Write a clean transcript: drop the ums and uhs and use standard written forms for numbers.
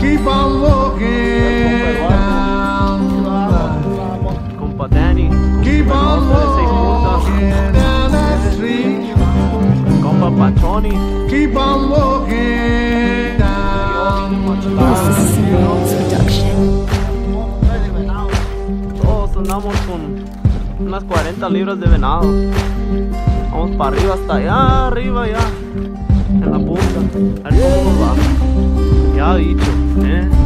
Keep on walking, compa Danny. Keep on walking down the street, compa Patroni. Keep on walking down the. Todos andamos con unas 40 libras de venado. Vamos para arriba hasta allá, arriba ya, en la punta. A ver cómo va. Ya dicho, ¿eh?